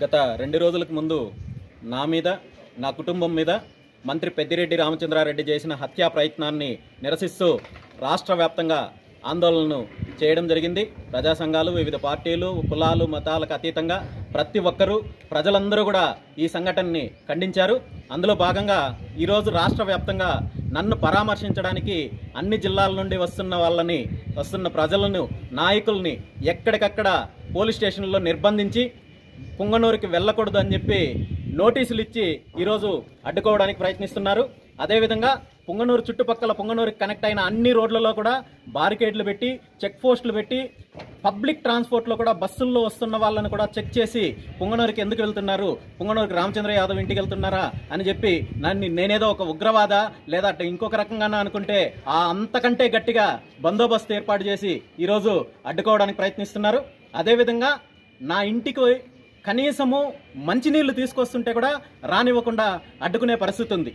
గత 2 రోజులకు ముందు నా మీద, నా కుటుంబం మీద మంత్రి పెదిరెడ్డి రామచంద్రరెడ్డి చేసిన హత్యా ప్రయత్నాన్ని నిరసిస్తూ రాష్ట్ర వ్యాప్తంగా ఆందోళనను చేయడం జరిగింది. ప్రజా సంఘాలు, వివిధ పార్టీలు, కులాలు, మతాలకు అతీతంగా ప్రతి ఒక్కరూ, ప్రజలందరూ కూడా ఈ సంఘటనని ఖండించారు. అందులో భాగంగా ఈరోజు రాష్ట్ర వ్యాప్తంగా నన్ను పరామర్శించడానికి అన్ని జిల్లాల నుండి వస్తున్న ప్రజలను, నాయకుల్ని ఎక్కడికక్కడ పోలీస్ స్టేషన్లో నిర్బంధించి పుంగనూరుకి వెళ్ళకూడదు అని చెప్పి నోటీసులు ఇచ్చి ఈరోజు అడ్డుకోవడానికి ప్రయత్నిస్తున్నారు. అదేవిధంగా పుంగనూరు చుట్టుపక్కల, పుంగనూరుకి కనెక్ట్ అయిన అన్ని రోడ్లలో కూడా బారికేడ్లు పెట్టి, చెక్ పోస్టులు పెట్టి, పబ్లిక్ ట్రాన్స్పోర్ట్లో కూడా బస్సుల్లో వస్తున్న వాళ్ళని కూడా చెక్ చేసి పుంగనూరుకి ఎందుకు వెళ్తున్నారు, పుంగనూరుకి రామచంద్ర యాదవ్ ఇంటికి వెళ్తున్నారా అని చెప్పి నేనేదో ఒక ఉగ్రవాద లేదా ఇంకొక రకంగా అనుకుంటే అంతకంటే గట్టిగా బందోబస్తు ఏర్పాటు చేసి ఈరోజు అడ్డుకోవడానికి ప్రయత్నిస్తున్నారు. అదేవిధంగా నా ఇంటికి కనీసము మంచినీళ్ళు తీసుకొస్తుంటే కూడా రానివ్వకుండా అడ్డుకునే పరిస్థితి ఉంది.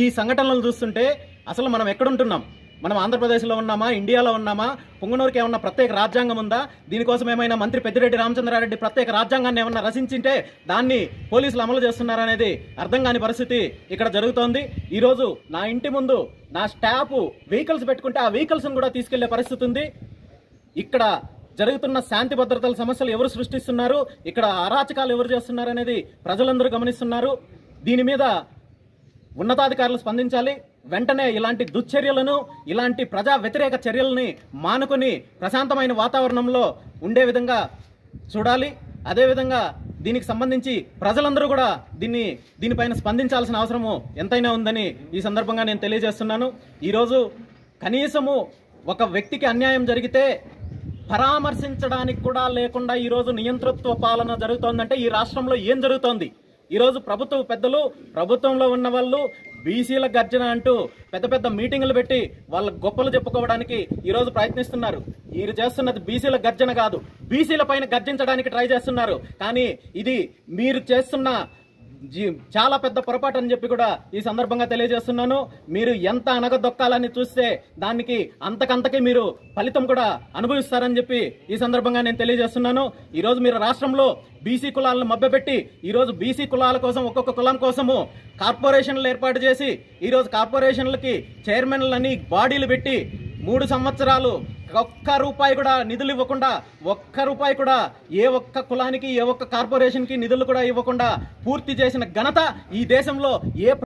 ఈ సంఘటనలు చూస్తుంటే అసలు మనం ఎక్కడుంటున్నాం? మనం ఆంధ్రప్రదేశ్లో ఉన్నామా, ఇండియాలో ఉన్నామా? పుంగనూరుకి ఏమన్నా ప్రత్యేక రాజ్యాంగం ఉందా? దీనికోసం ఏమైనా మంత్రి పెద్దిరెడ్డి రామచంద్రరెడ్డి ప్రత్యేక రాజ్యాంగాన్ని ఏమన్నా రచించింటే దాన్ని పోలీసులు అమలు చేస్తున్నారనేది అర్థం కాని పరిస్థితి ఇక్కడ జరుగుతోంది. ఈరోజు నా ఇంటి ముందు నా స్టాఫ్ వెహికల్స్ పెట్టుకుంటే ఆ వెహికల్స్ను కూడా తీసుకెళ్లే పరిస్థితి ఉంది. ఇక్కడ జరుగుతున్న శాంతి భద్రతల సమస్యలు ఎవరు సృష్టిస్తున్నారు, ఇక్కడ అరాచకాలు ఎవరు చేస్తున్నారు అనేది ప్రజలందరూ గమనిస్తున్నారు. దీని మీద ఉన్నతాధికారులు స్పందించాలి. వెంటనే ఇలాంటి దుశ్చర్యలను, ఇలాంటి ప్రజా వ్యతిరేక చర్యలని మానుకొని ప్రశాంతమైన వాతావరణంలో ఉండే విధంగా చూడాలి. అదేవిధంగా దీనికి సంబంధించి ప్రజలందరూ కూడా దీనిపైన స్పందించాల్సిన అవసరము ఎంతైనా ఉందని ఈ సందర్భంగా నేను తెలియజేస్తున్నాను. ఈరోజు కనీసము ఒక వ్యక్తికి అన్యాయం జరిగితే పరామర్శించడానికి కూడా లేకుండా ఈరోజు నియంతృత్వ పాలన జరుగుతోందంటే ఈ రాష్ట్రంలో ఏం జరుగుతోంది? ఈరోజు ప్రభుత్వ పెద్దలు, ప్రభుత్వంలో ఉన్న వాళ్ళు బీసీల గర్జన అంటూ పెద్ద పెద్ద మీటింగులు పెట్టి వాళ్ళ గొప్పలు చెప్పుకోవడానికి ఈరోజు ప్రయత్నిస్తున్నారు. వీరు చేస్తున్నది బీసీల గర్జన కాదు, బీసీల పైన గర్జించడానికి ట్రై చేస్తున్నారు. కానీ ఇది మీరు చేస్తున్న చాలా పెద్ద పొరపాటు అని చెప్పి కూడా ఈ సందర్భంగా తెలియజేస్తున్నాను. మీరు ఎంత అనగదొక్కాలని చూస్తే దానికి అంతకంతకి మీరు ఫలితం కూడా అనుభవిస్తారని చెప్పి ఈ సందర్భంగా నేను తెలియజేస్తున్నాను. ఈరోజు మీరు రాష్ట్రంలో బీసీ కులాలను మభ్యపెట్టి ఈరోజు బీసీ కులాల కోసం, ఒక్కొక్క కులం కోసము కార్పొరేషన్లు ఏర్పాటు చేసి ఈరోజు కార్పొరేషన్లకి చైర్మన్లని బాడీలు పెట్టి 3 సంవత్సరాలు ఒక్క రూపాయి కూడా నిధులు ఇవ్వకుండా, ఒక్క రూపాయి కూడా ఏ ఒక్క కులానికి, ఏ ఒక్క కార్పొరేషన్కి నిధులు కూడా ఇవ్వకుండా పూర్తి చేసిన ఘనత ఈ దేశంలో ఏ